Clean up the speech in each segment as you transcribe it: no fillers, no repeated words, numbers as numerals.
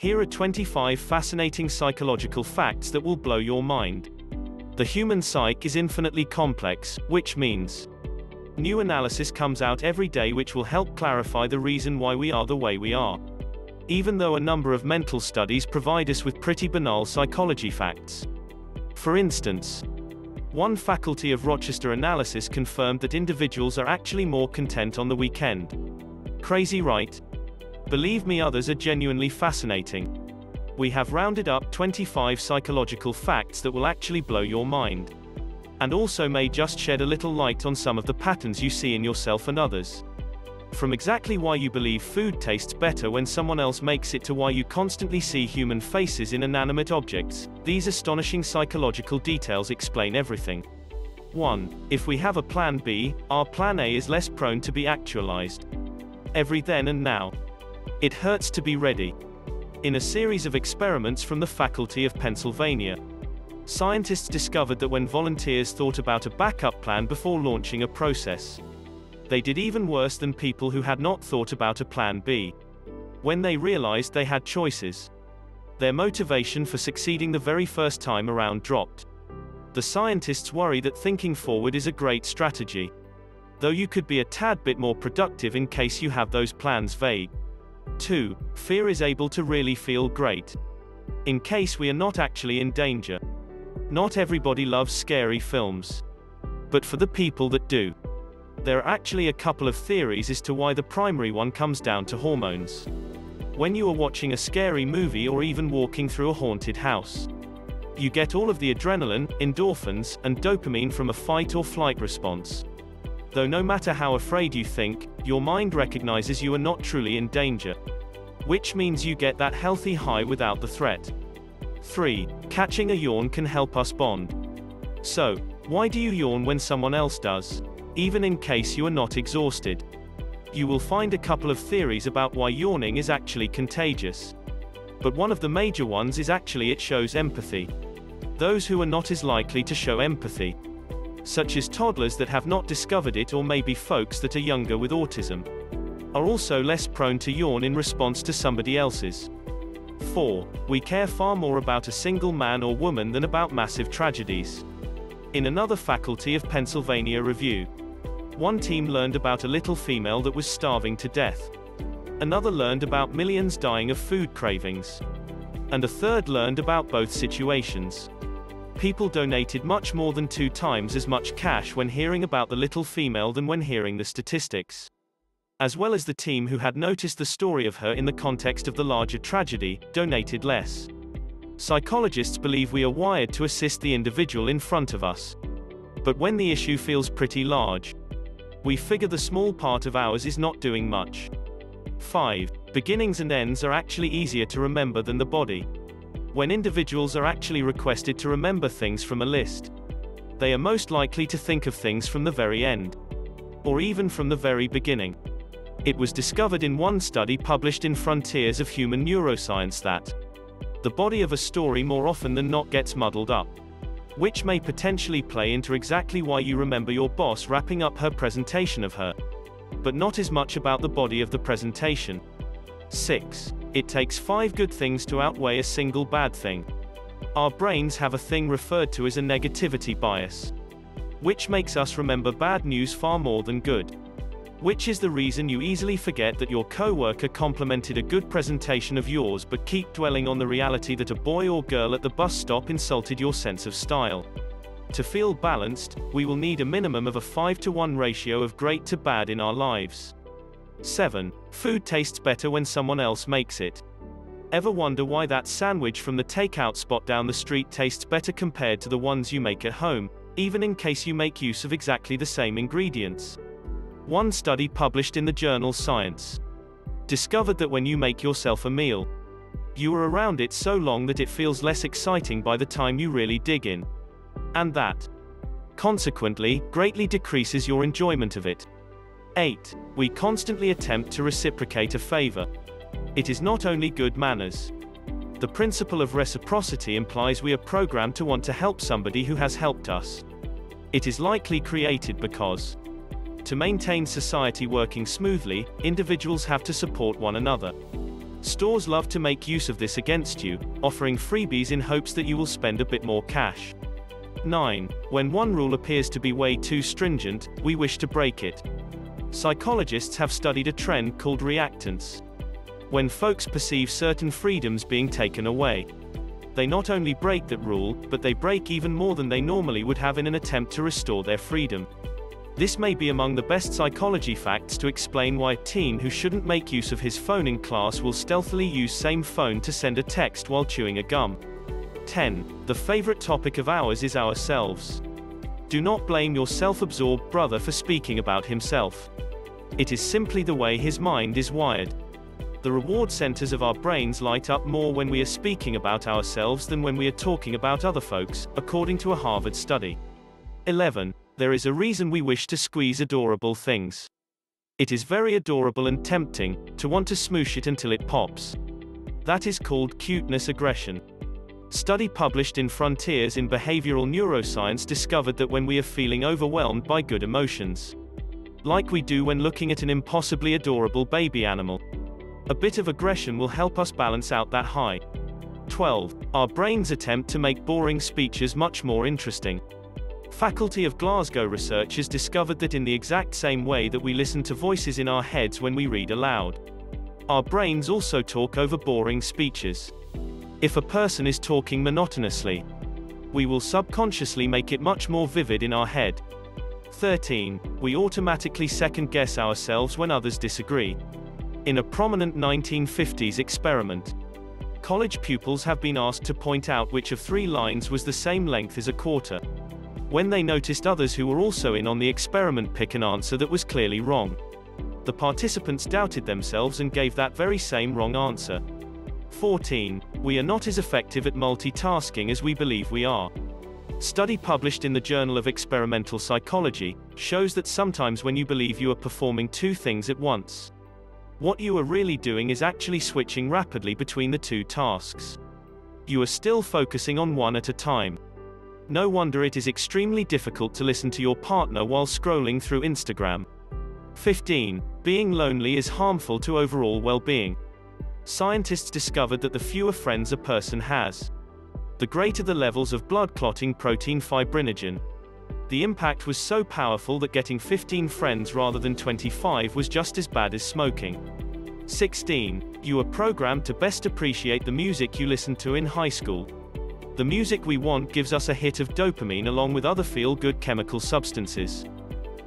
Here are 25 fascinating psychological facts that will blow your mind. The human psyche is infinitely complex, which means new analysis comes out every day which will help clarify the reason why we are the way we are. Even though a number of mental studies provide us with pretty banal psychology facts. For instance, one Faculty of Rochester analysis confirmed that individuals are actually more content on the weekend. Crazy, right? Believe me, others are genuinely fascinating. We have rounded up 25 psychological facts that will actually blow your mind. And also may just shed a little light on some of the patterns you see in yourself and others. From exactly why you believe food tastes better when someone else makes it to why you constantly see human faces in inanimate objects, these astonishing psychological details explain everything. 1. If we have a plan B, our plan A is less prone to be actualized. Every then and now. It hurts to be ready. In a series of experiments from the Faculty of Pennsylvania, scientists discovered that when volunteers thought about a backup plan before launching a process, they did even worse than people who had not thought about a plan B. When they realized they had choices, their motivation for succeeding the very first time around dropped. The scientists worry that thinking forward is a great strategy, though you could be a tad bit more productive in case you have those plans vague. 2. Fear is able to really feel great. In case we are not actually in danger. Not everybody loves scary films. But for the people that do, there are actually a couple of theories as to why. The primary one comes down to hormones. When you are watching a scary movie or even walking through a haunted house, you get all of the adrenaline, endorphins, and dopamine from a fight or flight response. Though no matter how afraid you think, your mind recognizes you are not truly in danger, which means you get that healthy high without the threat. 3. Catching a yawn can help us bond. So, why do you yawn when someone else does? Even in case you are not exhausted. You will find a couple of theories about why yawning is actually contagious. But one of the major ones is actually it shows empathy. Those who are not as likely to show empathy, such as toddlers that have not discovered it, or maybe folks that are younger with autism, are also less prone to yawn in response to somebody else's. 4. We care far more about a single man or woman than about massive tragedies. In another Faculty of Pennsylvania review, one team learned about a little female that was starving to death. Another learned about millions dying of food cravings. And a third learned about both situations. People donated much more than 2 times as much cash when hearing about the little female than when hearing the statistics. As well as the team who had noticed the story of her in the context of the larger tragedy, donated less. Psychologists believe we are wired to assist the individual in front of us. But when the issue feels pretty large, we figure the small part of ours is not doing much. 5. Beginnings and ends are actually easier to remember than the body. When individuals are actually requested to remember things from a list, they are most likely to think of things from the very end, or even from the very beginning. It was discovered in one study published in Frontiers of Human Neuroscience that the body of a story more often than not gets muddled up, which may potentially play into exactly why you remember your boss wrapping up her presentation of her, but not as much about the body of the presentation. 6. It takes 5 good things to outweigh a single bad thing. Our brains have a thing referred to as a negativity bias, which makes us remember bad news far more than good. Which is the reason you easily forget that your coworker complimented a good presentation of yours, but keep dwelling on the reality that a boy or girl at the bus stop insulted your sense of style. To feel balanced, we will need a minimum of a 5-to-1 ratio of great to bad in our lives. 7. Food tastes better when someone else makes it. Ever wonder why that sandwich from the takeout spot down the street tastes better compared to the ones you make at home, even in case you make use of exactly the same ingredients? One study published in the journal Science discovered that when you make yourself a meal, you are around it so long that it feels less exciting by the time you really dig in. And that, consequently, greatly decreases your enjoyment of it. 8. We constantly attempt to reciprocate a favor. It is not only good manners. The principle of reciprocity implies we are programmed to want to help somebody who has helped us. It is likely created because, to maintain society working smoothly, individuals have to support one another. Stores love to make use of this against you, offering freebies in hopes that you will spend a bit more cash. 9. When one rule appears to be way too stringent, we wish to break it. Psychologists have studied a trend called reactance. When folks perceive certain freedoms being taken away, they not only break that rule, but they break even more than they normally would have in an attempt to restore their freedom. This may be among the best psychology facts to explain why a teen who shouldn't make use of his phone in class will stealthily use same phone to send a text while chewing a gum. 10. The favorite topic of ours is ourselves. Do not blame your self-absorbed brother for speaking about himself. It is simply the way his mind is wired. The reward centers of our brains light up more when we are speaking about ourselves than when we are talking about other folks, according to a Harvard study. 11. There is a reason we wish to squeeze adorable things. It is very adorable and tempting to want to smoosh it until it pops. That is called cuteness aggression. Study published in Frontiers in Behavioral Neuroscience discovered that when we are feeling overwhelmed by good emotions, like we do when looking at an impossibly adorable baby animal, a bit of aggression will help us balance out that high. 12. Our brains attempt to make boring speeches much more interesting. Faculty of Glasgow researchers discovered that in the exact same way that we listen to voices in our heads when we read aloud, our brains also talk over boring speeches. If a person is talking monotonously, we will subconsciously make it much more vivid in our head. 13. We automatically second-guess ourselves when others disagree. In a prominent 1950s experiment, college pupils have been asked to point out which of three lines was the same length as a quarter. When they noticed others who were also in on the experiment pick an answer that was clearly wrong, the participants doubted themselves and gave that very same wrong answer. 14. We are not as effective at multitasking as we believe we are. Study published in the Journal of Experimental Psychology shows that sometimes when you believe you are performing two things at once, what you are really doing is actually switching rapidly between the two tasks. You are still focusing on one at a time. No wonder it is extremely difficult to listen to your partner while scrolling through Instagram. 15. Being lonely is harmful to overall well-being. Scientists discovered that the fewer friends a person has, the greater the levels of blood clotting protein fibrinogen. The impact was so powerful that getting 15 friends rather than 25 was just as bad as smoking. 16. You are programmed to best appreciate the music you listened to in high school. The music we want gives us a hit of dopamine along with other feel-good chemical substances.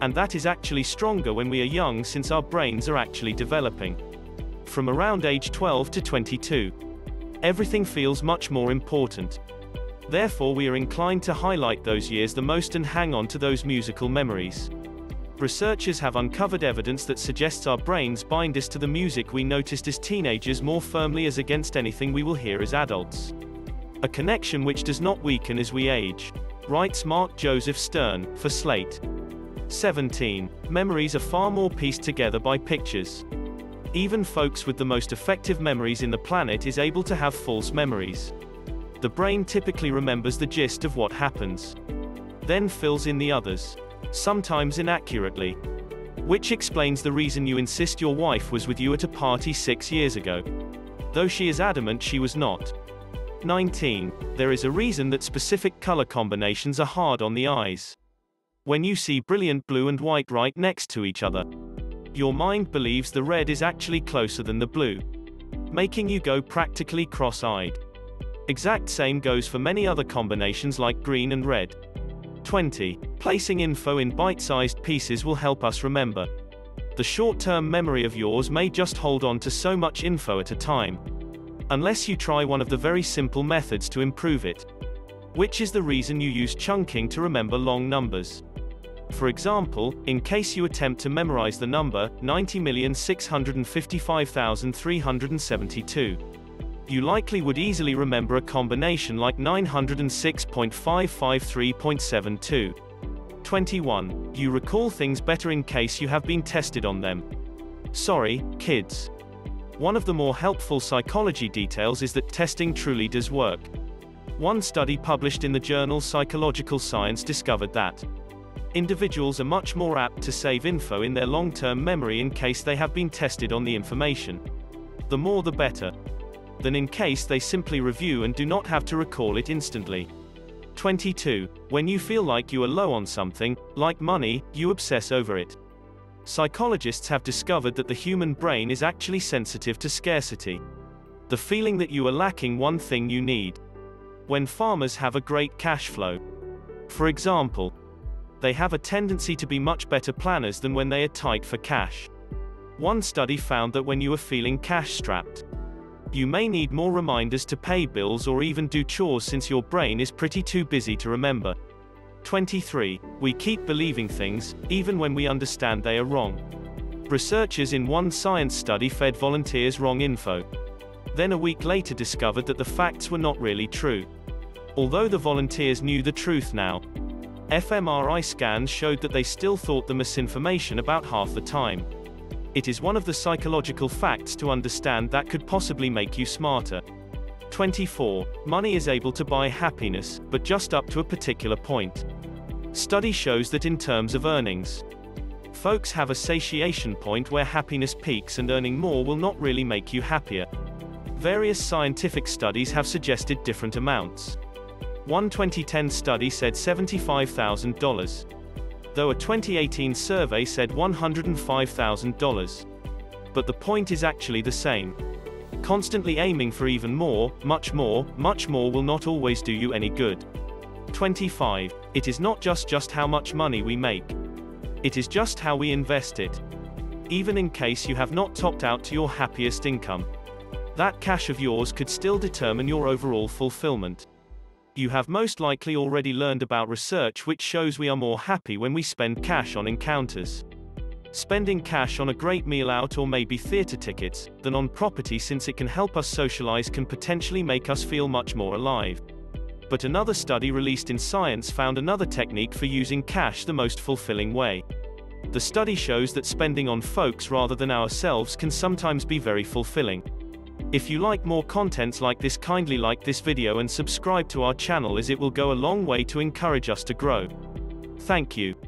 And that is actually stronger when we are young since our brains are actually developing. From around age 12 to 22, everything feels much more important. Therefore we are inclined to highlight those years the most and hang on to those musical memories. Researchers have uncovered evidence that suggests our brains bind us to the music we noticed as teenagers more firmly as against anything we will hear as adults. A connection which does not weaken as we age, writes Mark Joseph Stern, for Slate. 17. Memories are far more pieced together by pictures. Even folks with the most effective memories in the planet is able to have false memories. The brain typically remembers the gist of what happens, then fills in the others, sometimes inaccurately. Which explains the reason you insist your wife was with you at a party 6 years ago, though she is adamant she was not. 19. There is a reason that specific color combinations are hard on the eyes. When you see brilliant blue and white right next to each other, your mind believes the red is actually closer than the blue, making you go practically cross-eyed. Exact same goes for many other combinations like green and red. 20. Placing info in bite-sized pieces will help us remember. The short-term memory of yours may just hold on to so much info at a time, unless you try one of the very simple methods to improve it, which is the reason you use chunking to remember long numbers. For example, in case you attempt to memorize the number 90,655,372, you likely would easily remember a combination like 906.553.72. 21. You recall things better in case you have been tested on them. Sorry, kids. One of the more helpful psychology details is that testing truly does work. One study published in the journal Psychological Science discovered that individuals are much more apt to save info in their long-term memory in case they have been tested on the information. the more the better, than in case they simply review and do not have to recall it instantly. 22. When you feel like you are low on something, like money, you obsess over it. Psychologists have discovered that the human brain is actually sensitive to scarcity. The feeling that you are lacking one thing you need. When farmers have a great cash flow, for example, they have a tendency to be much better planners than when they are tight for cash. One study found that when you are feeling cash-strapped, you may need more reminders to pay bills or even do chores since your brain is pretty too busy to remember. 23. We keep believing things, even when we understand they are wrong. Researchers in one science study fed volunteers wrong info. Then a week later discovered that the facts were not really true, although the volunteers knew the truth now. fMRI scans showed that they still thought the misinformation about half the time. It is one of the psychological facts to understand that could possibly make you smarter. 24. Money is able to buy happiness, but just up to a particular point. Study shows that in terms of earnings, folks have a satiation point where happiness peaks, and earning more will not really make you happier. Various scientific studies have suggested different amounts. One 2010 study said $75,000. Though a 2018 survey said $105,000. But the point is actually the same. Constantly aiming for even more, much more will not always do you any good. 25. It is not just how much money we make. It is just how we invest it. Even in case you have not topped out to your happiest income, that cash of yours could still determine your overall fulfillment. You have most likely already learned about research which shows we are more happy when we spend cash on encounters. Spending cash on a great meal out or maybe theater tickets, than on property, since it can help us socialize, can potentially make us feel much more alive. But another study released in Science found another technique for using cash the most fulfilling way. The study shows that spending on folks rather than ourselves can sometimes be very fulfilling. If you like more contents like this, kindly like this video and subscribe to our channel, as it will go a long way to encourage us to grow. Thank you.